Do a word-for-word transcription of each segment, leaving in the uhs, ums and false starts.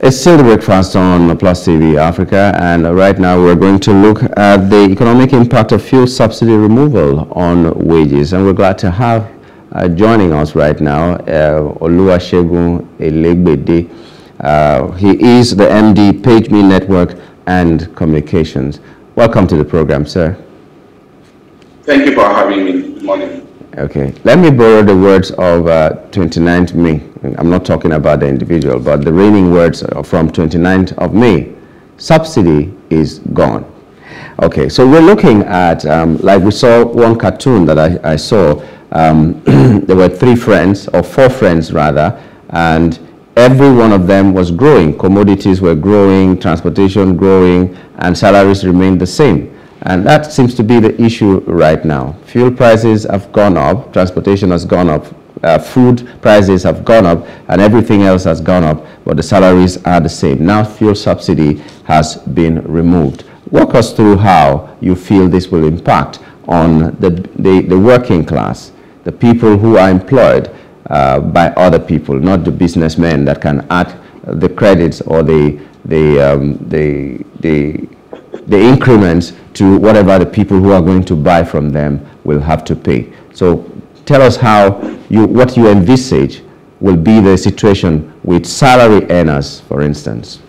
It's still the breakfast on Plus T V Africa, and right now we're going to look at the economic impact of fuel subsidy removal on wages. And we're glad to have uh, joining us right now uh, Oluwasegun Elegbede. Uh, he is the M D, PageMe Network and Communications. Welcome to the program, sir. Thank you for having me. Good morning. Okay, let me borrow the words of uh, twenty-ninth of May. I'm not talking about the individual, but the reigning words from twenty-ninth of May. Subsidy is gone. Okay, so we're looking at, um, like we saw one cartoon that I, I saw. Um, there were three friends, or four friends rather, and every one of them was growing. Commodities were growing, transportation growing, and salaries remained the same. And that seems to be the issue right now. Fuel prices have gone up, transportation has gone up, uh, food prices have gone up, and everything else has gone up, but the salaries are the same. Now fuel subsidy has been removed. Walk us through how you feel this will impact on the, the, the working class, the people who are employed uh, by other people, not the businessmen that can add the credits or the, the, um, the, the the increments to whatever the people who are going to buy from them will have to pay. So tell us how you, what you envisage will be the situation with salary earners, for instance.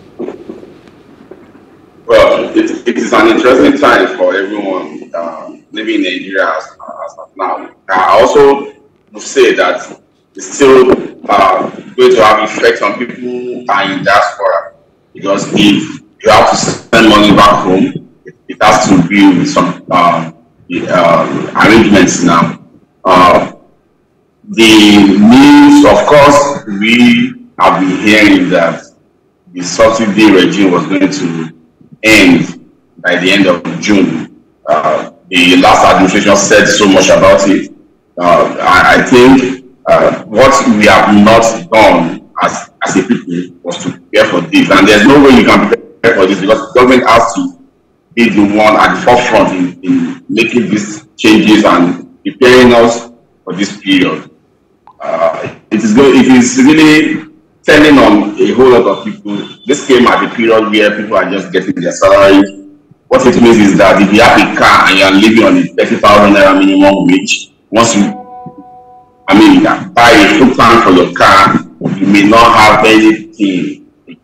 Well, it, it is an interesting time for everyone uh, living in Nigeria as, as of now. I also would say that it's still uh, going to have effect on people who are in diaspora, because if you have to send money back home, it has to be with some uh, uh, arrangements now. Uh, the news, of course, we have been hearing that the subsidy regime was going to end by the end of June. Uh, the last administration said so much about it. Uh, I, I think uh, what we have not done as, as a people was to prepare for this, and there's no way you can prepare for this, because the government has to be the one at the forefront in, in making these changes and preparing us for this period. Uh, it is going, it is really turning on a whole lot of people. This came at a period where people are just getting their salary. What it means is that if you have a car and you are living on a thirty thousand naira minimum wage, once you, I mean, buy a full tank for your car, you may not have anything.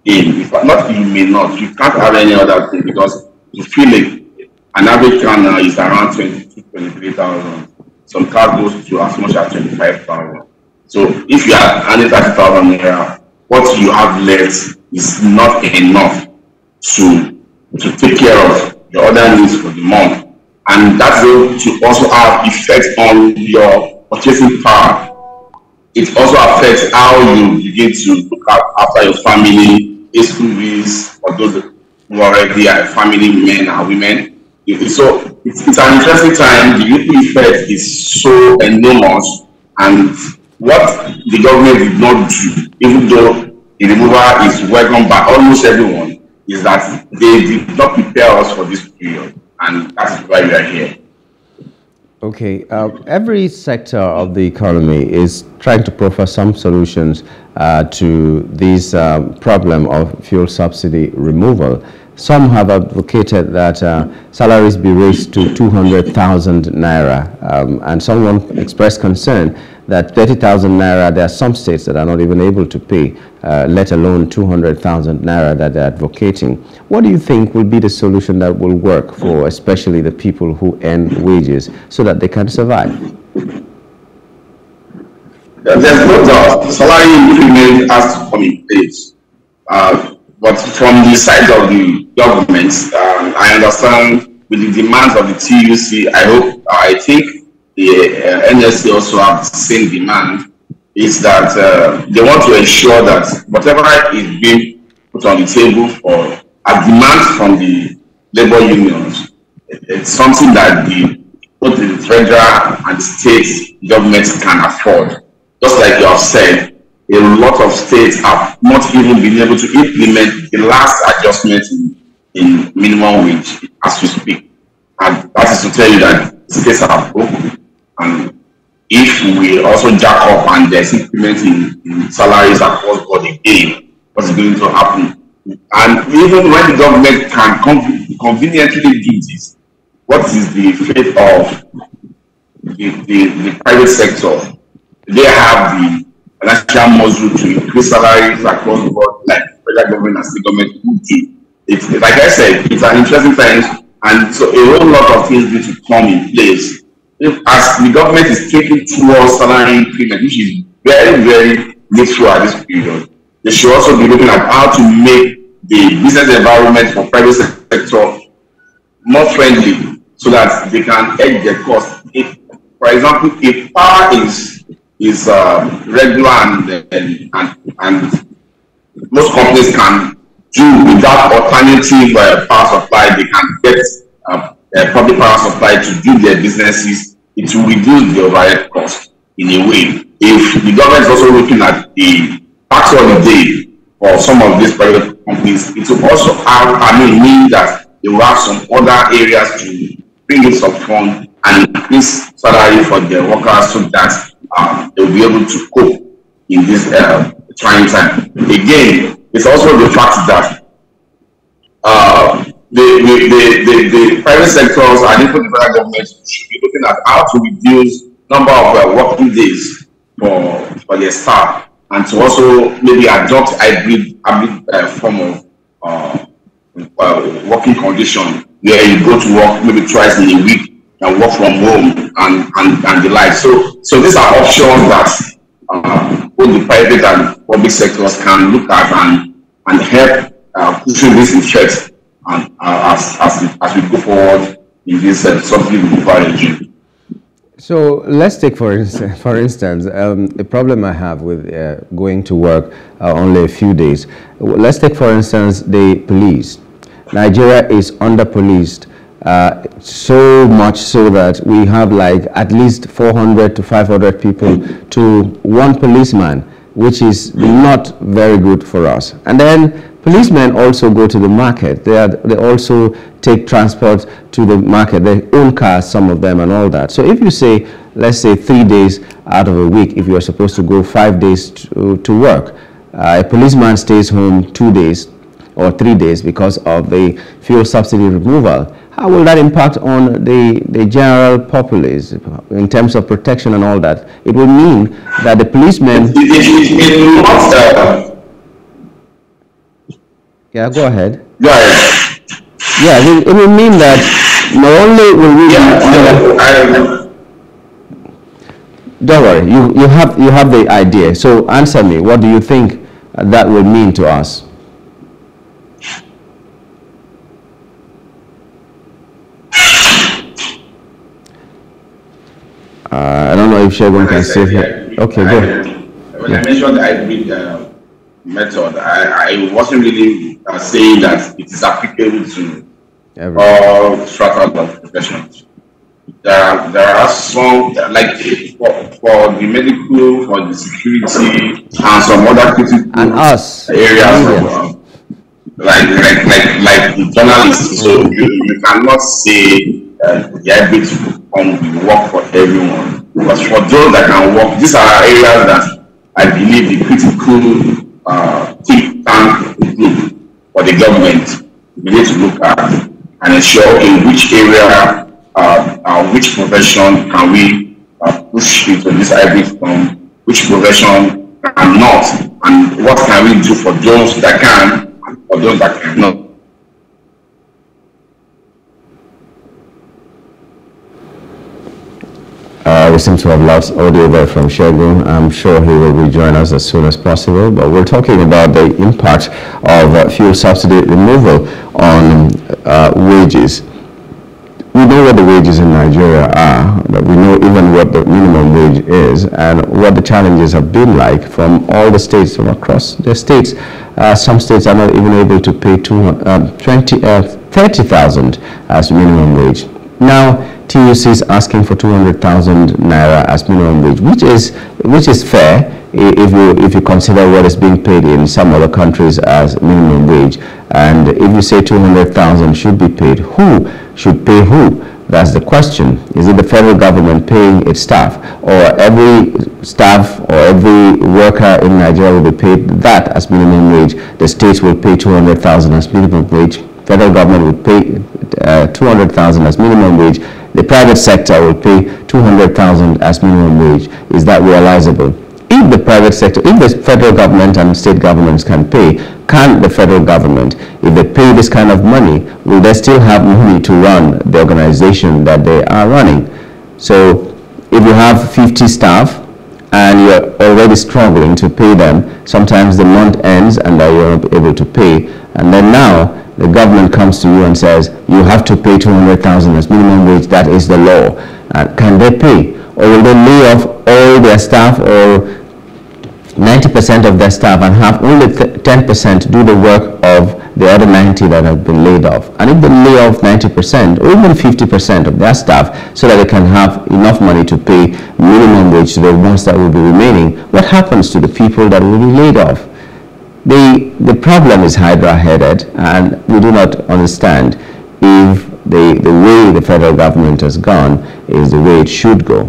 If not, you may not. You can't have any other thing, because you feel like an average car now is around twenty-two, twenty-three thousand. Some cars goes to as much as twenty-five thousand. So if you are earning thirty thousand naira, what you have left is not enough to to take care of your other needs for the month, and that's going to also have effect on your purchasing power. It also affects how you begin to look after your family, a school fees, or those who already are family men and women. So it's, it's an interesting time. The youth effect is so enormous, and what the government did not do, even though the removal is welcomed by almost everyone, is that they did not prepare us for this period, and that's why we are here. Okay, uh, every sector of the economy is trying to proffer some solutions uh, to this um, problem of fuel subsidy removal. Some have advocated that uh, salaries be raised to two hundred thousand naira, um, and someone expressed concern that thirty thousand naira, there are some states that are not even able to pay, uh, let alone two hundred thousand naira that they're advocating. What do you think will be the solution that will work for especially the people who earn wages so that they can survive? There's no doubt, salary increment has to come in place. Uh, but from the side of the government, um, I understand with the demands of the T U C, I hope, I think the uh, N S C also have the same demand, is that uh, they want to ensure that whatever is being put on the table for a demand from the labor unions, it, it's something that the, both the treasurer and the state governments can afford. Just like you have said, a lot of states have not even been able to implement the last adjustment in, in minimum wage as we speak. And that is to tell you that states are broken. And if we also jack up and there's implementing salaries across board again, what's going to happen And even when the government can con conveniently do this, what is the fate of the, the, the private sector? They have the financial muscle to increase salaries across the board, like federal government and state government would do. It's, like I said, it's an interesting time, and so a whole lot of things need to come in place. If, as the government is taking towards salary increment, which is very, very neutral at this period, they should also be looking at how to make the business environment for private sector more friendly so that they can edge the cost. If, for example, if power is is uh, regular and, and, and, and most companies can do without alternative uh, power supply, they can get uh, uh, public power supply to do their businesses. It will reduce the overhead cost in a way. If the government is also looking at the tax holiday for some of these private companies, it will also have, I mean, mean that they will have some other areas to bring in some funds and increase salary for their workers so that um, they will be able to cope in this uh, trying time. Again, it's also the fact that uh, the, the, the, the, the private sectors and even the federal government should be looking at how to reduce number of uh, working days for, for their staff, and to also maybe adopt hybrid uh, form of uh, uh, working condition where you go to work maybe twice in a week and work from home and, and, and the like. So, so these are options that Uh, both the private and public sectors can look at and, and help uh, pushing this interest and, uh, as, as, we, as we go forward in this uh, subsidy-removal regime. So let's take, for, instance, for instance, um, the problem I have with uh, going to work uh, only a few days. Let's take, for instance, the police. Nigeria is under-policed. Uh, so much so that we have like at least four hundred to five hundred people to one policeman, which is not very good for us. And then policemen also go to the market. They, are, they also take transport to the market. They own cars, some of them, and all that. So if you say, let's say three days out of a week, if you are supposed to go five days to, to work, uh, a policeman stays home two days or three days because of the fuel subsidy removal. How will that impact on the, the general populace in terms of protection and all that? It will mean that the policemen... It, it, it, it not, uh, yeah, go ahead. Right. Yeah, it, it will mean that not only will we... Yeah, uh, don't worry, you, you, have, you have the idea. So answer me, what do you think that will mean to us? Uh, I don't know if Shegun can say here. Okay, I, go ahead. When yeah. I mentioned the hybrid uh, method, I, I wasn't really uh, saying that it is applicable to all strata of professions. There, there are some, like for, for the medical, for the security, and some other critical and us. areas, of, uh, like, like, like, like the journalists. So you, you cannot say Uh, the hybrid um, work for everyone, because for those that can work, these are areas that I believe the critical uh, think tank group for the government we need to look at and ensure in which area uh, uh, which profession can we uh, push into this hybrid form, which profession cannot, and what can we do for those that can and for those that cannot. Uh, we seem to have lost audio there from Shegun. I'm sure he will rejoin us as soon as possible. But we're talking about the impact of uh, fuel subsidy removal on uh, wages. We know what the wages in Nigeria are. But we know even what the minimum wage is and what the challenges have been like from all the states, from across the states. Uh, some states are not even able to pay two, uh, twenty, uh, thirty thousand as minimum wage. Now, T U C is asking for two hundred thousand naira as minimum wage, which is which is fair if you if you consider what is being paid in some other countries as minimum wage. And if you say two hundred thousand should be paid, who should pay who? That's the question. Is it the federal government paying its staff, or every staff or every worker in Nigeria will be paid that as minimum wage? The states will pay two hundred thousand as minimum wage. Federal government will pay uh, two hundred thousand as minimum wage. The private sector will pay two hundred thousand as minimum wage. Is that realizable? If the private sector, if the federal government and state governments can pay, can the federal government, if they pay this kind of money, will they still have money to run the organization that they are running? So if you have fifty staff and you're already struggling to pay them, sometimes the month ends and you're not able to pay. And then now the government comes to you and says, you have to pay two hundred thousand as minimum wage, that is the law. Uh, can they pay? Or will they lay off all their staff or ninety percent of their staff and have only ten percent do the work of the other ninety that have been laid off? And if they lay off ninety percent or even fifty percent of their staff so that they can have enough money to pay minimum wage to the ones that will be remaining, what happens to the people that will be laid off? The, the problem is hydra-headed, and we do not understand if the, the way the federal government has gone is the way it should go.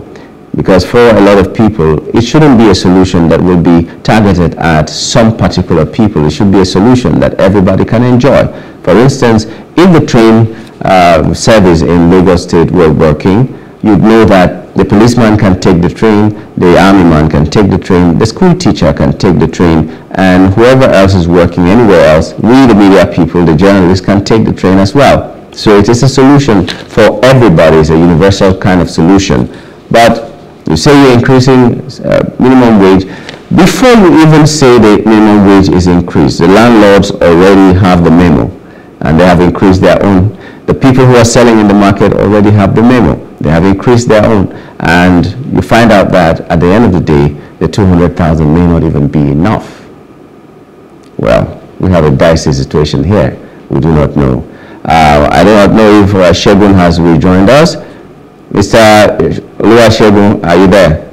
Because for a lot of people, it shouldn't be a solution that will be targeted at some particular people. It should be a solution that everybody can enjoy. For instance, if the train uh, service in Lagos State were working, you'd know that the policeman can take the train, the army man can take the train, the school teacher can take the train, and whoever else is working anywhere else, we the media people, the journalists, can take the train as well. So it is a solution for everybody. It's a universal kind of solution. But you say you're increasing uh, minimum wage. Before you even say the minimum wage is increased, the landlords already have the memo, and they have increased their own. The people who are selling in the market already have the memo. They have increased their own. And you find out that at the end of the day, the two hundred thousand may not even be enough. Well, we have a dicey situation here. We do not know. Uh, I do not know if uh, Segun has rejoined us. Mister Oluwasegun, are you there?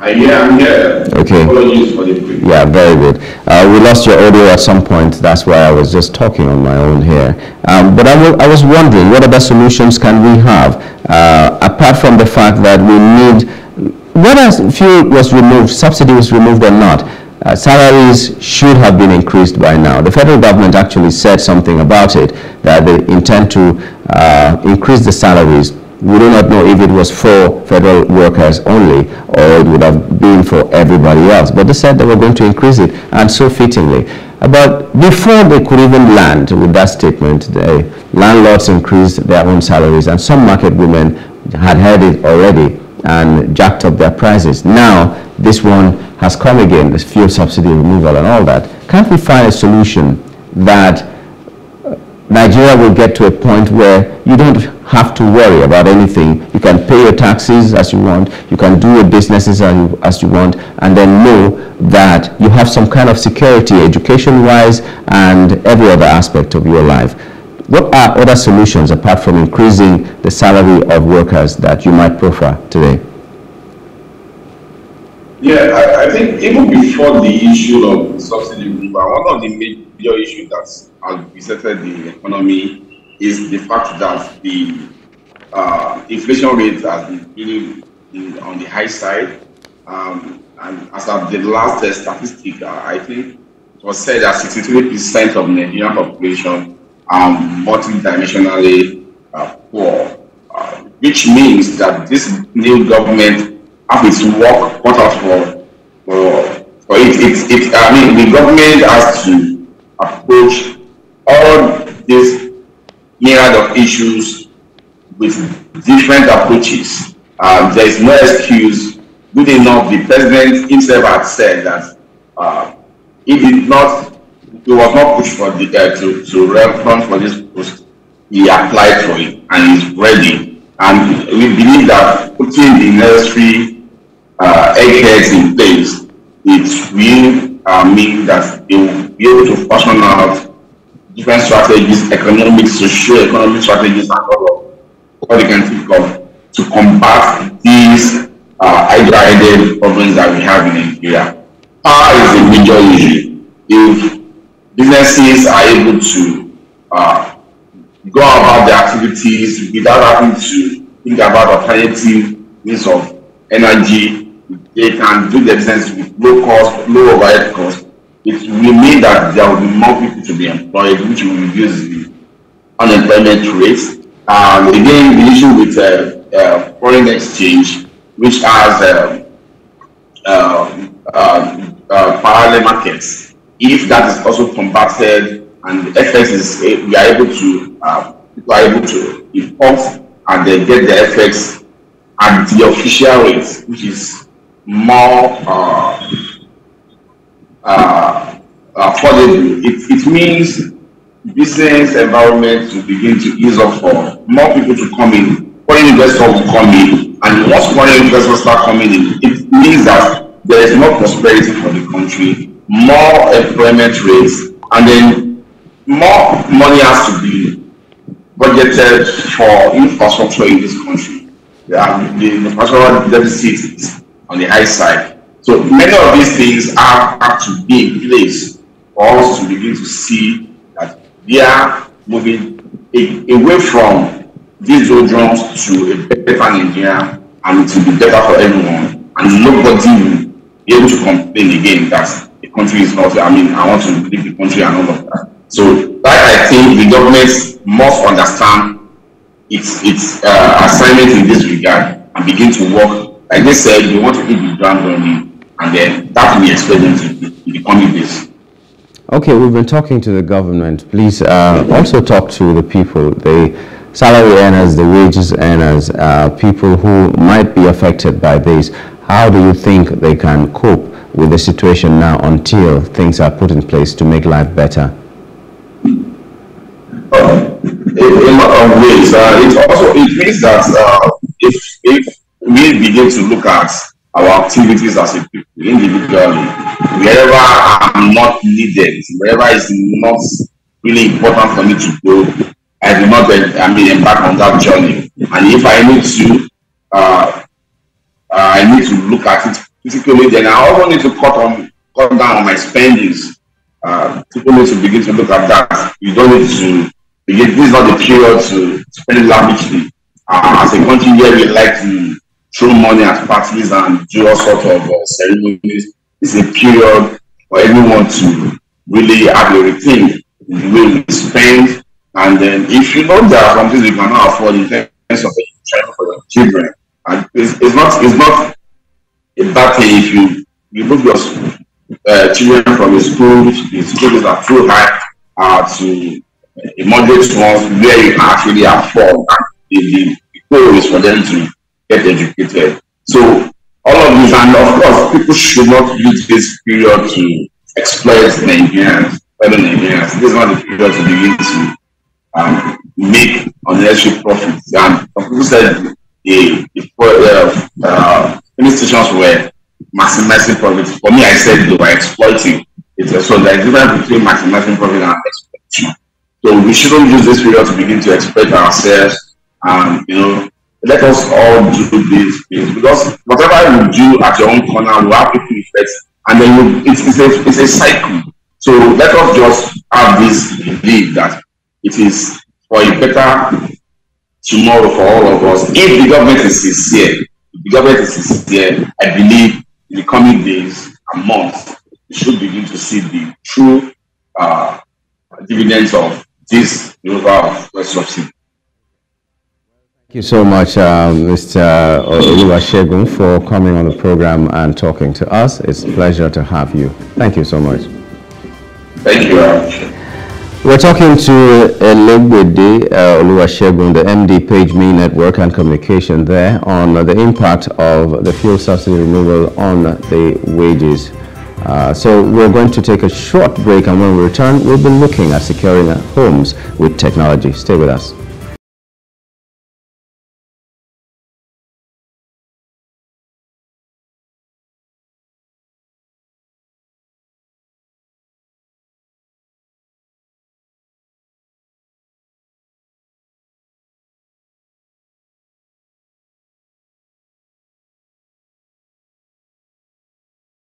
I hear, I'm here. Okay. Apologies for the brief. Yeah, very good. Uh, we lost your audio at some point. That's why I was just talking on my own here. Um, but I, will, I was wondering, what other solutions can we have uh, apart from the fact that we need? Whether fuel was removed, subsidy was removed or not, uh, salaries should have been increased by now. The federal government actually said something about it, that they intend to uh, increase the salaries. We do not know if it was for federal workers only or it would have been for everybody else, but they said they were going to increase it, and so fittingly. But before they could even land with that statement, the landlords increased their own salaries, and some market women had heard it already and jacked up their prices. Now this one has come again, this fuel subsidy removal and all that. Can't we find a solution that Nigeria will get to a point where you don't have to worry about anything? You can pay your taxes as you want, you can do your businesses as you want, and then know that you have some kind of security, education-wise, and every other aspect of your life. What are other solutions apart from increasing the salary of workers that you might prefer today? Yeah, I, I think even before the issue of subsidy removal, one of the major issues that has besetted the economy is the fact that the uh, inflation rate has been really in, on the high side. Um, and as of the last uh, statistic, uh, I think it was said that sixty-three percent of the Nigerian population Um, multi-dimensionally uh, poor, uh, which means that this new government has its work cut out for, for, for it, it, it. I mean, the government has to approach all these myriad of issues with different approaches. Um, there is no excuse. Good enough, the president himself had said that uh, he did not. He was not pushed for the, uh, to, to run for this post. He applied for it and is ready. And we believe that putting the necessary uh, eggheads in place, it will uh, mean that they will be able to fashion out different strategies, economic, socio-economic strategies, and all of what they can think of to combat these uh, hydra-headed problems that we have in Nigeria. Power is a major issue. If businesses are able to uh, go about the activities without having to think about alternative means of energy. They can do the business with low cost, low overhead cost. It will mean that there will be more people to be employed, which will reduce the unemployment rates. And again, the issue with uh, uh, foreign exchange, which has uh, uh, uh, uh, parallel markets, if that is also combated and the F X is, uh, we are able to uh, people are able to import and they get the F X at the official rate, which is more uh, uh, affordable. It, it means business environment will begin to ease up for more people to come in, foreign investors will come in, and once foreign investors start coming in, it means that there is more prosperity for the country, more employment rates, and then more money has to be budgeted for infrastructure in this country. Yeah, the infrastructure deficit is on the high side. So many of these things are have to be in place for us to begin to see that they are moving away from these old drums to a better Nigeria, and it will be better for everyone. And nobody will be able to complain again that the country is not, I mean, I want to leave the country and all of that. So that, I think, the government must understand its its uh, assignment in this regard and begin to work. Like they said, they want to hit the ground running, and then that will be expected in the coming days. Okay, we've been talking to the government. Please uh, also talk to the people, the salary earners, the wages earners, uh, people who might be affected by this. How do you think they can cope with the situation now until things are put in place to make life better? Uh, in, in a lot of ways, uh, it also it means that uh, if if we begin to look at our activities as a people individually, wherever I'm not needed, wherever it's not really important for me to go, I do not I mean embark on that journey. And if I need to, uh, I need to look at it physically. Then I also need to cut on cut down on my spendings. Uh, people need to begin to look at that. You don't need to begin. This is not the period to spend lavishly. Uh, as a country where we like to throw money at parties and do all sorts of uh, ceremonies, it's a period for everyone to really have a rethink in the way we spend. And then if you know there are some things you cannot afford in terms of travel for your children, and it's, it's not it's not a bad thing if you remove your uh, children from the school, the schools are too high uh, to a moderate ones where you can actually afford, and the, the goal is for them to get educated. So all of these, and of course, people should not use this period to exploit Nigerians, fellow Nigerians. This is not the period to begin to um, make unnecessary profits. And people said the, the uh, uh, institutions were maximizing profits. For me, I said they were exploiting it. So there's a difference between maximizing profit and exploitation. So we shouldn't use this period to begin to exploit ourselves. And you know, let us all do these things, because whatever you do at your own corner will have people effects, and then you, it's, it's, a, it's a cycle. So let us just have this belief that it is for a better tomorrow for all of us. If the government is sincere, if the government is sincere, I believe in the coming days and months, we should begin to see the true uh, dividends of this removal of subsidy. Thank you so much, uh, Mister Oluwasegun, for coming on the program and talking to us. It's a pleasure to have you. Thank you so much. Thank you very much. We're talking to Elegbede uh, Oluwasegun, the M D, PageMe Network and Communication there, on uh, the impact of the fuel subsidy removal on the wages. Uh, so we're going to take a short break, and when we return, we'll be looking at securing homes with technology. Stay with us.